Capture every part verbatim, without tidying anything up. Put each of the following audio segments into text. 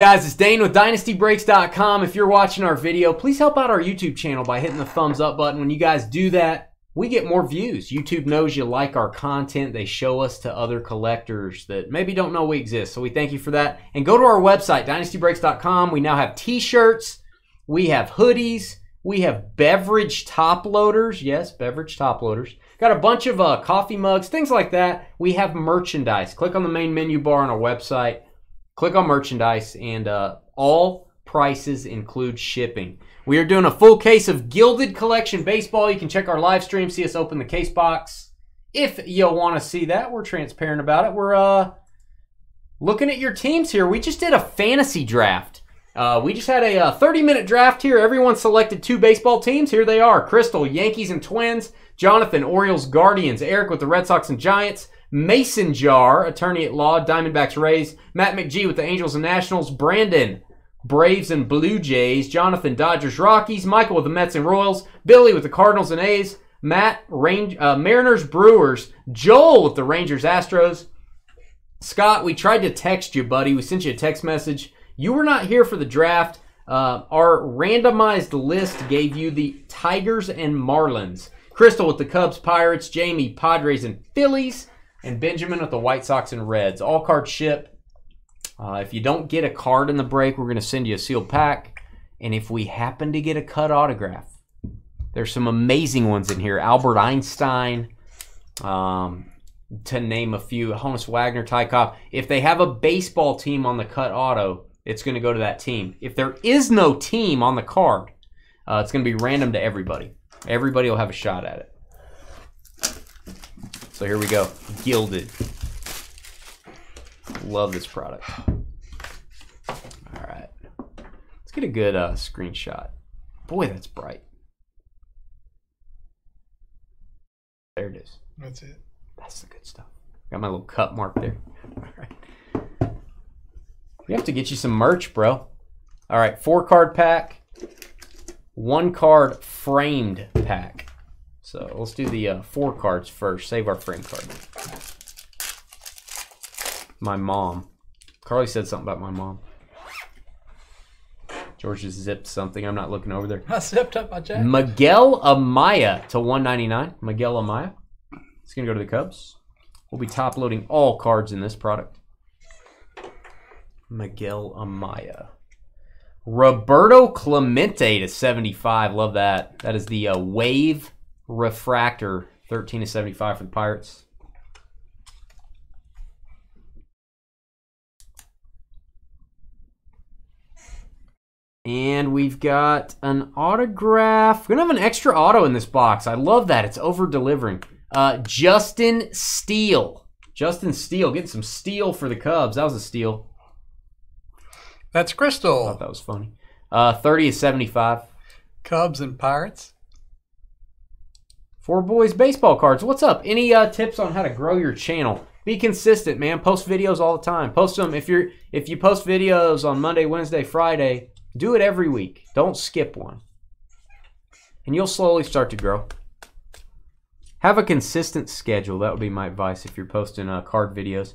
Guys, it's Dane with Dynasty Breaks dot com. If you're watching our video, please help out our YouTube channel by hitting the thumbs up button. When you guys do that, we get more views. YouTube knows you like our content. They show us to other collectors that maybe don't know we exist. So we thank you for that. And go to our website, Dynasty Breaks dot com. We now have t-shirts. We have hoodies. We have beverage top loaders. Yes, beverage top loaders. Got a bunch of uh, coffee mugs, things like that. We have merchandise. Click on the main menu bar on our website. Click on merchandise, and uh, all prices include shipping. We are doing a full case of Gilded Collection Baseball. You can check our live stream, see us open the case box. If you want to see that, we're transparent about it. We're uh, looking at your teams here. We just did a fantasy draft. Uh, we just had a thirty-minute draft here. Everyone selected two baseball teams. Here they are. Crystal, Yankees and Twins. Jonathan, Orioles, Guardians. Eric with the Red Sox and Giants. Mason Jar, attorney at law, Diamondbacks, Rays. Matt McGee with the Angels and Nationals. Brandon, Braves and Blue Jays. Jonathan, Dodgers, Rockies. Michael with the Mets and Royals. Billy with the Cardinals and A's. Matt, Range, uh, Mariners, Brewers. Joel with the Rangers, Astros. Scott, we tried to text you, buddy. We sent you a text message. You were not here for the draft. Uh, our randomized list gave you the Tigers and Marlins. Crystal with the Cubs, Pirates. Jamie, Padres and Phillies. And Benjamin with the White Sox and Reds. All card ship. Uh, if you don't get a card in the break, we're going to send you a sealed pack. And if we happen to get a cut autograph, there's some amazing ones in here. Albert Einstein, um, to name a few. Honus Wagner, Ty Cobb. If they have a baseball team on the cut auto, it's going to go to that team. If there is no team on the card, uh, it's going to be random to everybody. Everybody will have a shot at it. So here we go, Gilded. Love this product. All right, let's get a good uh, screenshot. Boy, that's bright. There it is. That's it. That's the good stuff. Got my little cut mark there. All right. We have to get you some merch, bro. All right, four card pack, one card framed pack. So let's do the uh, four cards first. Save our frame card. My mom. Carly said something about my mom. George just zipped something. I'm not looking over there. I zipped up my jacket. Miguel Amaya to one ninety-nine. Miguel Amaya. It's going to go to the Cubs. We'll be top loading all cards in this product. Miguel Amaya. Roberto Clemente to seventy-five. Love that. That is the uh, Wave Refractor, thirteen to seventy-five for the Pirates. And we've got an autograph. We're going to have an extra auto in this box. I love that. It's over-delivering. Uh, Justin Steele. Justin Steele getting some steal for the Cubs. That was a steal. That's Crystal. I thought that was funny. Uh, thirty to seventy-five. Cubs and Pirates. Four Boys baseball cards. What's up? Any uh, tips on how to grow your channel? Be consistent, man. Post videos all the time. Post them. If you're if you post videos on Monday, Wednesday, Friday, do it every week. Don't skip one. And you'll slowly start to grow. Have a consistent schedule. That would be my advice if you're posting uh, card videos.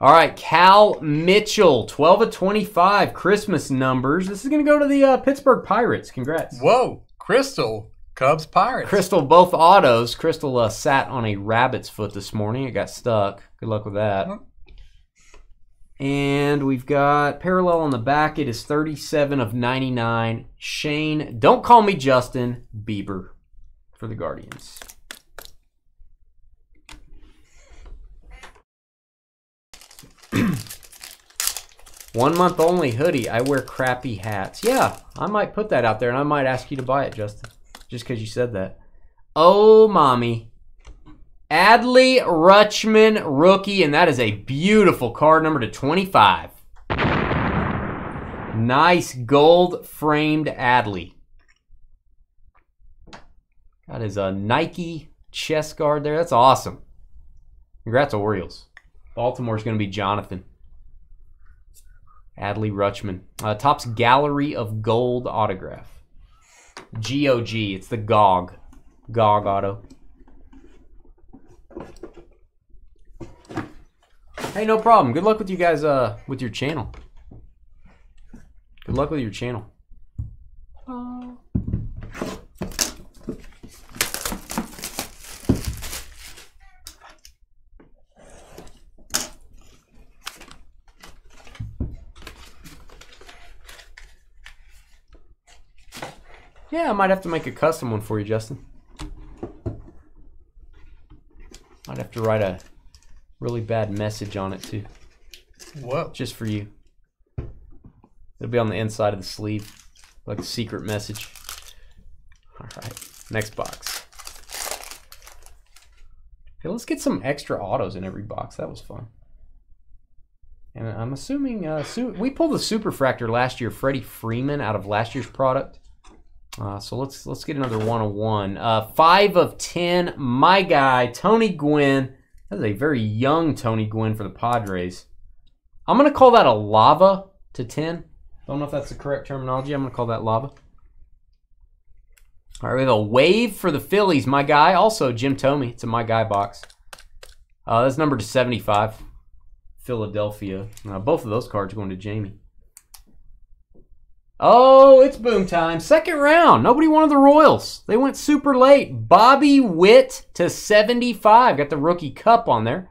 All right, Cal Mitchell, twelve of twenty-five Christmas numbers. This is going to go to the uh, Pittsburgh Pirates. Congrats. Whoa, Crystal. Cubs, Pirates. Crystal, both autos. Crystal uh, sat on a rabbit's foot this morning. It got stuck. Good luck with that. Mm-hmm. And we've got parallel on the back. It is thirty-seven of ninety-nine. Shane, don't call me Justin Bieber for the Guardians. One month only hoodie. I wear crappy hats. Yeah, I might put that out there, and I might ask you to buy it, Justin. Just because you said that. Oh, mommy. Adley Rutschman, rookie, and that is a beautiful card, number to twenty-five. Nice gold framed Adley. That is a Nike chest guard there. That's awesome. Congrats, Orioles. Baltimore's going to be Jonathan. Adley Rutschman. Uh, Topps Gallery of Gold autograph. G O G, it's the G O G. G O G auto. Hey, no problem. Good luck with you guys uh, with your channel. Good luck with your channel. Oh. Yeah, I might have to make a custom one for you, Justin. I'd have to write a really bad message on it too. Whoa. Just for you. It'll be on the inside of the sleeve, like a secret message. All right, next box. Hey, let's get some extra autos in every box. That was fun. And I'm assuming uh, we pulled the Superfractor last year, Freddie Freeman, out of last year's product. Uh, so let's let's get another one oh one. Uh, five of ten, my guy, Tony Gwynn. That is a very young Tony Gwynn for the Padres. I'm going to call that a lava to ten. Don't know if that's the correct terminology. I'm going to call that lava. All right, we have a wave for the Phillies, my guy. Also, Jim Tomey. It's a my guy box. Uh, that's numbered to seventy-five, Philadelphia. Uh, both of those cards are going to Jamie. Oh, it's boom time. Second round. Nobody wanted the Royals. They went super late. Bobby Witt to seventy-five. Got the rookie cup on there.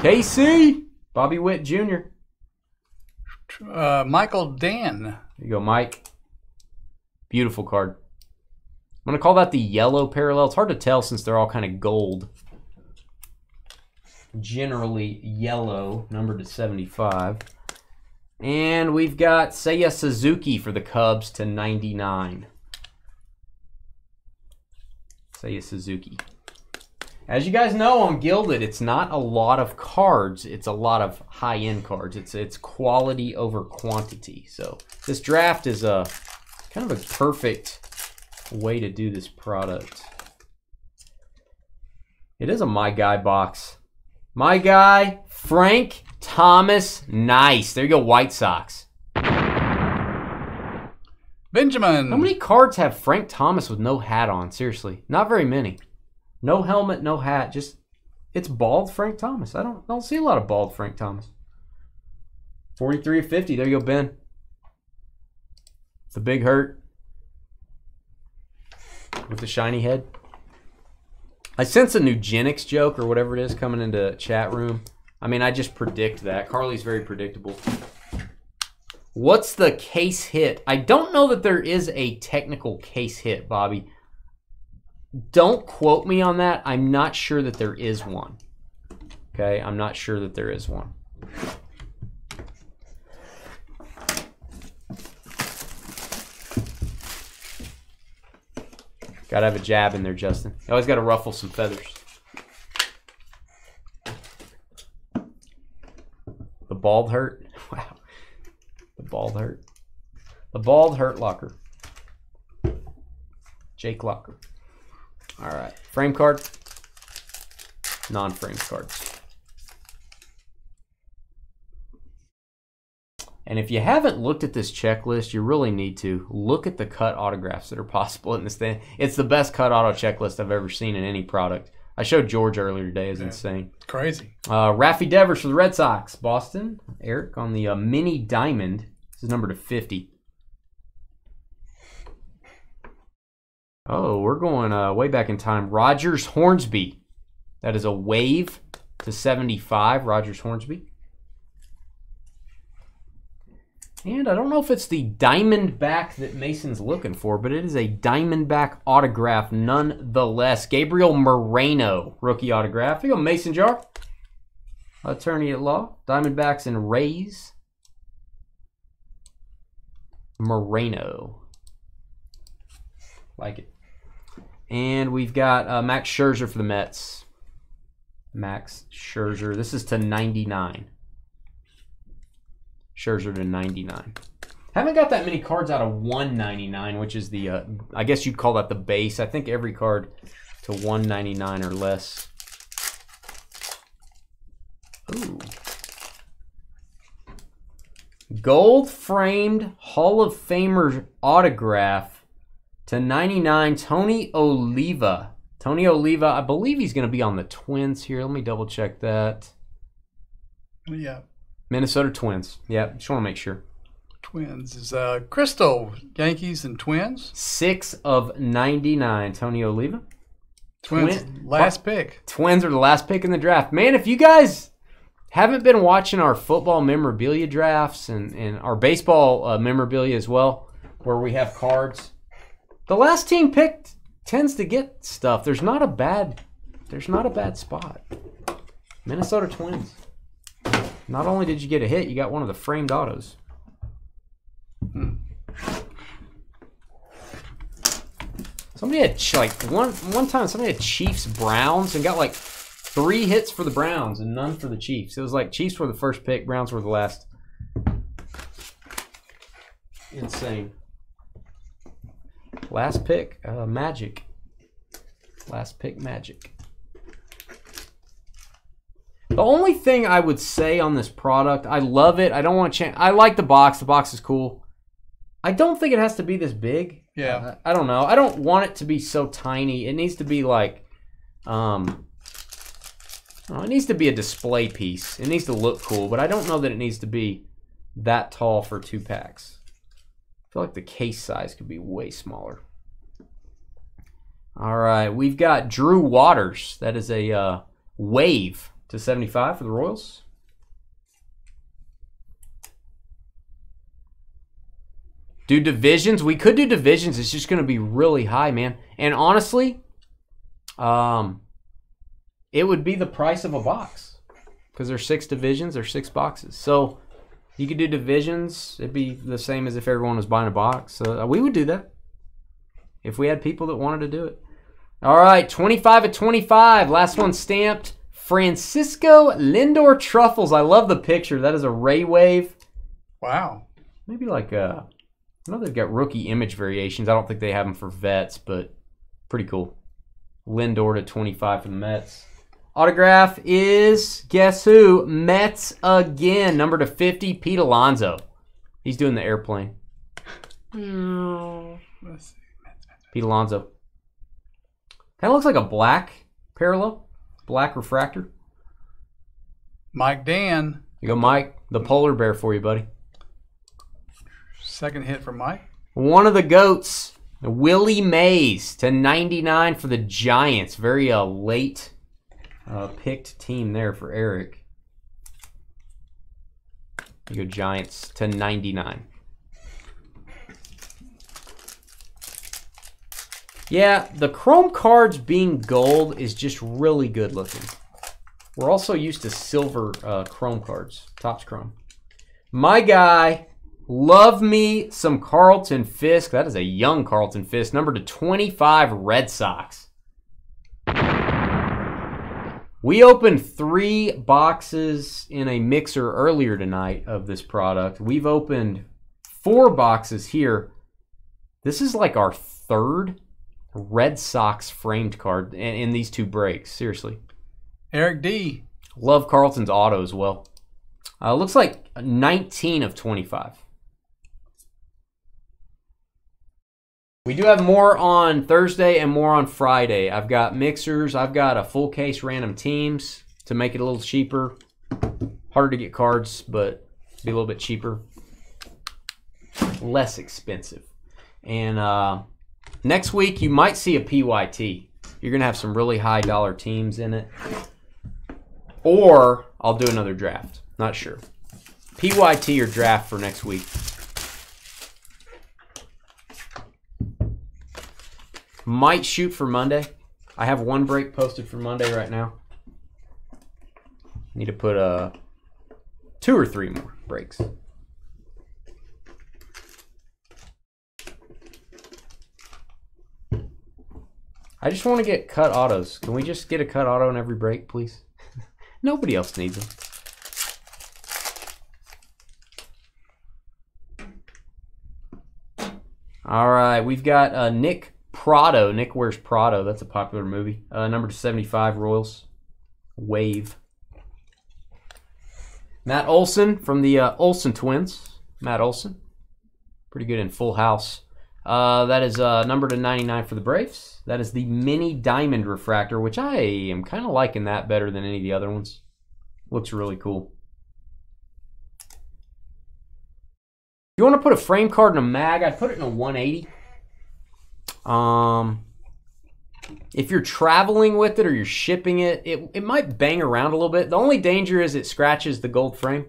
K C. Bobby Witt Junior Uh, Michael Dan. There you go, Mike. Beautiful card. I'm going to call that the yellow parallel. It's hard to tell since they're all kind of gold. Generally yellow, numbered to seventy-five. And we've got Seiya Suzuki for the Cubs to ninety-nine. Seiya Suzuki. As you guys know, on Gilded, it's not a lot of cards. It's a lot of high-end cards. It's it's quality over quantity. So this draft is a kind of a perfect way to do this product. It is a My Guy box. My guy, Frank Thomas, nice. There you go, White Sox. Benjamin. How many cards have Frank Thomas with no hat on? Seriously, not very many. No helmet, no hat. Just it's bald Frank Thomas. I don't don't see a lot of bald Frank Thomas. Forty-three or fifty. There you go, Ben. The big hurt with the shiny head. I sense a Nugenics joke or whatever it is coming into chat room. I mean, I just predict that. Carly's very predictable. What's the case hit? I don't know that there is a technical case hit, Bobby. Don't quote me on that. I'm not sure that there is one. Okay, I'm not sure that there is one. Gotta have a jab in there, Justin. You always gotta ruffle some feathers. The bald hurt. Wow. The bald hurt. The bald hurt Locker. Jake Locker. All right. Frame card. Non-frame cards. And if you haven't looked at this checklist, you really need to. Look at the cut autographs that are possible in this thing. It's the best cut auto checklist I've ever seen in any product. I showed George earlier today. It's yeah. insane. It's crazy. Uh, Rafi Devers for the Red Sox. Boston. Eric on the uh, mini diamond. This is number to fifty. Oh, we're going uh, way back in time. Rogers Hornsby. That is a wave to seventy-five. Rogers Hornsby. And I don't know if it's the diamond back that Mason's looking for, but it is a diamond back autograph nonetheless. Gabriel Moreno, rookie autograph. Here you go, Mason Jar, attorney at law. Diamondbacks and Rays. Moreno. Like it. And we've got uh, Max Scherzer for the Mets. Max Scherzer. This is to ninety-nine. Scherzer to ninety-nine. Haven't got that many cards out of one ninety-nine, which is the, uh, I guess you'd call that the base. I think every card to one ninety-nine or less. Ooh. Gold framed Hall of Famer autograph to ninety-nine, Tony Oliva. Tony Oliva, I believe he's going to be on the Twins here. Let me double check that. Yeah. Minnesota Twins. Yeah, just want to make sure. Twins is uh, Crystal, Yankees and Twins. six of ninety-nine, Tony Oliva. Twins, Twin, last pick. Twins are the last pick in the draft. Man, if you guys haven't been watching our football memorabilia drafts and, and our baseball uh, memorabilia as well, where we have cards, the last team picked tends to get stuff. There's not a bad, there's not a bad spot. Minnesota Twins. Not only did you get a hit, you got one of the framed autos. Hmm. Somebody had like one one time. Somebody had Chiefs Browns and got like three hits for the Browns and none for the Chiefs. It was like Chiefs were the first pick, Browns were the last. Insane. Last pick, uh, Magic. Last pick, Magic. The only thing I would say on this product, I love it. I don't want to change. I like the box. The box is cool. I don't think it has to be this big. Yeah. Uh, I don't know. I don't want it to be so tiny. It needs to be like, um, oh, it needs to be a display piece. It needs to look cool, but I don't know that it needs to be that tall for two packs. I feel like the case size could be way smaller. All right. We've got Drew Waters. That is a uh, wave to seventy-five for the Royals. Do divisions. We could do divisions. It's just going to be really high, man. And honestly, um, it would be the price of a box because there's six divisions, there's six boxes. So you could do divisions. It'd be the same as if everyone was buying a box. So we would do that if we had people that wanted to do it. All right, twenty-five of twenty-five. Last one stamped. Francisco Lindor Truffles. I love the picture. That is a Ray wave. Wow. Maybe like a, I know they've got rookie image variations. I don't think they have them for vets, but pretty cool. Lindor to twenty-five for the Mets. Autograph is, guess who? Mets again. Number to fifty, Pete Alonso. He's doing the airplane. Mm. Pete Alonso. Kind of looks like a black parallel. Black refractor. Mike Dan. You go, Mike. The polar bear for you, buddy. Second hit for Mike. One of the GOATs, Willie Mays to ninety-nine for the Giants. Very uh, late uh, picked team there for Eric. You go, Giants to ninety-nine. Yeah, the chrome cards being gold is just really good looking. We're also used to silver uh, chrome cards. Topps Chrome. My guy, love me some Carlton Fisk. That is a young Carlton Fisk. Number to twenty-five, Red Sox. We opened three boxes in a mixer earlier tonight of this product. We've opened four boxes here. This is like our third Red Sox framed card in, in these two breaks. Seriously. Eric D. Love Carlton's auto as well. Uh, looks like nineteen of twenty-five. We do have more on Thursday and more on Friday. I've got mixers. I've got a full case random teams to make it a little cheaper. Harder to get cards, but be a little bit cheaper. Less expensive. And, uh... next week, you might see a P Y T. You're going to have some really high-dollar teams in it. Or I'll do another draft. Not sure. P Y T or draft for next week. Might shoot for Monday. I have one break posted for Monday right now. Need to put uh, two or three more breaks. I just want to get cut autos. Can we just get a cut auto in every break, please? Nobody else needs them. All right, we've got uh, Nick Prado. Nick Where's Prado? That's a popular movie. Uh, number to seventy-five, Royals. Wave. Matt Olson from the uh, Olson Twins. Matt Olson. Pretty good in Full House. Uh, that is uh, number to ninety-nine for the Braves. That is the mini diamond refractor, which I am kind of liking that better than any of the other ones. Looks really cool. You want to put a frame card in a mag? I'd put it in a one eighty. Um, if you're traveling with it or you're shipping it, it, it might bang around a little bit. The only danger is it scratches the gold frame.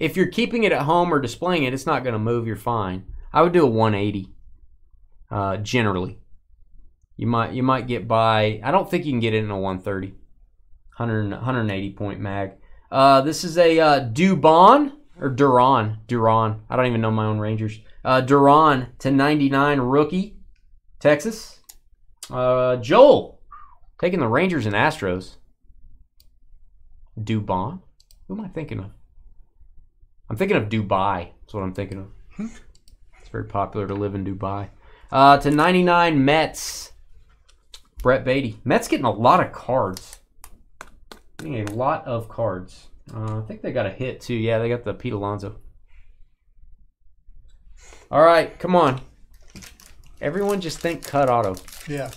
If you're keeping it at home or displaying it, it's not going to move. You're fine. I would do a one eighty uh, generally. You might you might get by. I don't think you can get it in a one thirty. one hundred, one eighty point mag. Uh, this is a uh, Dubon or Duron. Duron. I don't even know my own Rangers. Uh, Duron to ninety-nine rookie. Texas. Uh, Joel taking the Rangers and Astros. Dubon. Who am I thinking of? I'm thinking of Dubai. That's what I'm thinking of. It's very popular to live in Dubai. Uh, to ninety-nine Mets. Brett Baty. Mets getting a lot of cards. Getting a lot of cards. Uh, I think they got a hit too. Yeah, they got the Pete Alonso. All right, come on. Everyone just think cut auto. Yeah.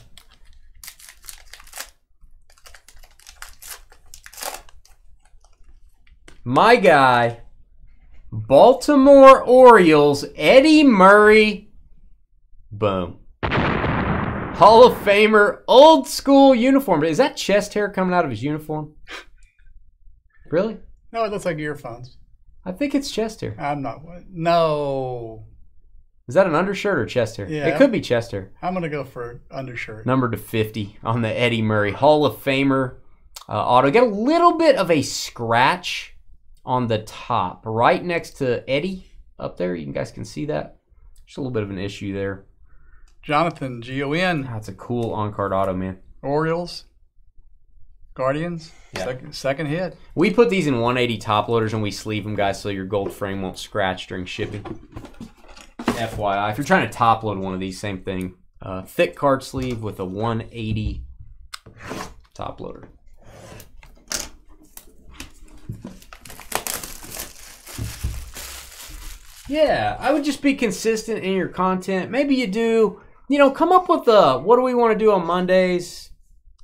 My guy, Baltimore Orioles, Eddie Murray. Boom. Hall of Famer, old school uniform. Is that chest hair coming out of his uniform? Really? No, it looks like earphones. I think it's chest hair. I'm not. No. Is that an undershirt or chest hair? Yeah, it could be chest hair. I'm going to go for undershirt. Number to fifty on the Eddie Murray Hall of Famer uh, auto. Got a little bit of a scratch on the top, right next to Eddie up there. You guys can see that. Just a little bit of an issue there. Jonathan, G O N. That's a cool on-card auto, man. Orioles, Guardians, yeah. second, second hit. We put these in one eighty top loaders and we sleeve them, guys, so your gold frame won't scratch during shipping. F Y I, if you're trying to top load one of these, same thing. Uh, thick card sleeve with a one eighty top loader. Yeah, I would just be consistent in your content. Maybe you do, you know, come up with the, what do we want to do on Mondays?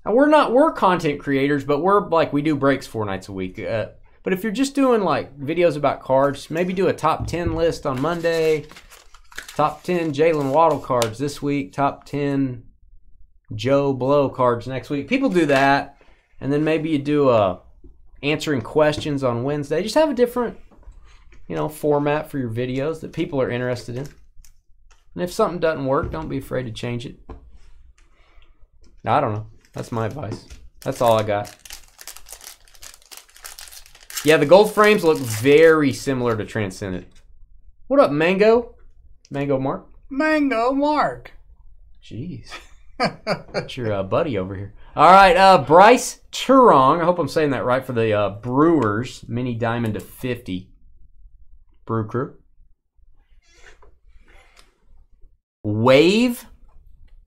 And we're not, we're content creators, but we're like, we do breaks four nights a week. Uh, but if you're just doing like videos about cards, maybe do a top ten list on Monday. Top ten Jalen Waddle cards this week. Top ten Joe Blow cards next week. People do that. And then maybe you do a answering questions on Wednesday. Just have a different, you know, format for your videos that people are interested in. And if something doesn't work, don't be afraid to change it. I don't know. That's my advice. That's all I got. Yeah, the gold frames look very similar to Transcendent. What up, Mango? Mango Mark? Mango Mark. Jeez. That's your uh, buddy over here. All right, uh, Bryce Turong. I hope I'm saying that right for the uh, Brewers. Mini Diamond to fifty. Brew Crew. Wave.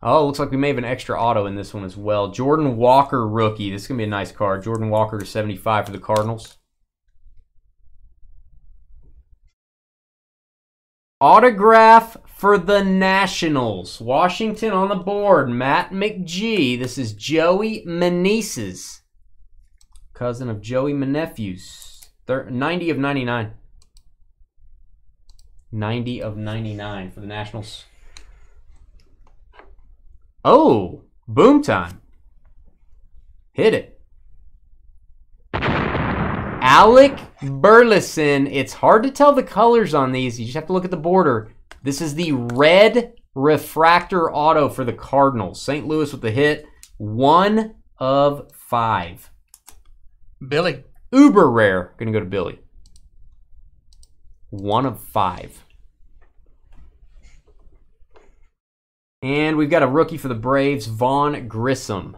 Oh, looks like we may have an extra auto in this one as well. Jordan Walker rookie. This is going to be a nice card. Jordan Walker to seventy-five for the Cardinals. Autograph for the Nationals. Washington on the board. Matt McGee. This is Joey Meneses. Cousin of Joey Manefuse. ninety of ninety-nine. ninety of ninety-nine for the Nationals. Oh, boom time. Hit it. Alec Burleson. It's hard to tell the colors on these. You just have to look at the border. This is the red refractor auto for the Cardinals. Saint Louis with the hit. One of five. Billy. Uber rare. Gonna go to Billy. One of five. And we've got a rookie for the Braves, Vaughn Grissom.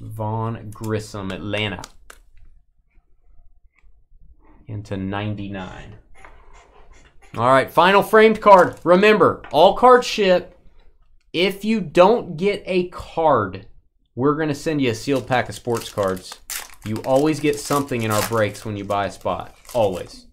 Vaughn Grissom, Atlanta. Into ninety-nine. All right, final framed card. Remember, all cards ship. If you don't get a card, we're going to send you a sealed pack of sports cards. You always get something in our breaks when you buy a spot. Always.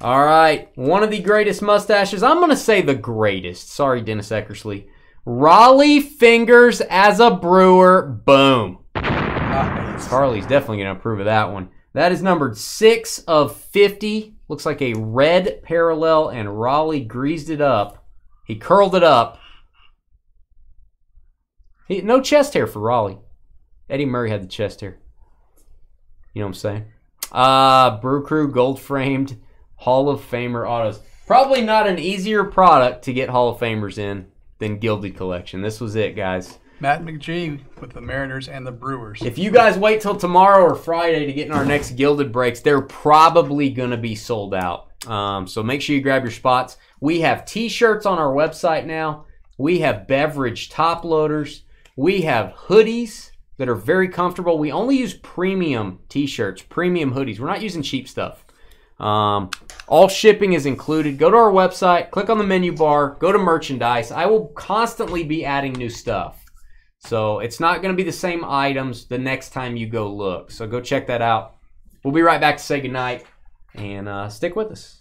All right, one of the greatest mustaches. I'm going to say the greatest. Sorry, Dennis Eckersley. Raleigh Fingers as a Brewer. Boom. Nice. Carly's definitely going to approve of that one. That is numbered six of fifty Looks like a red parallel, and Raleigh greased it up. He curled it up. He, no chest hair for Raleigh. Eddie Murray had the chest hair. You know what I'm saying? Uh, Brew Crew Gold Framed Hall of Famer Autos. Probably not an easier product to get Hall of Famers in than Gilded Collection. This was it, guys. Matt McGee with the Mariners and the Brewers. If you guys wait till tomorrow or Friday to get in our next Gilded breaks, they're probably going to be sold out. Um, so make sure you grab your spots. We have T-shirts on our website now. We have beverage top loaders. We have hoodies that are very comfortable. We only use premium T-shirts, premium hoodies. We're not using cheap stuff. Um, all shipping is included. Go to our website, click on the menu bar, go to merchandise. I will constantly be adding new stuff. So it's not going to be the same items the next time you go look. So go check that out. We'll be right back to say goodnight, and uh, stick with us.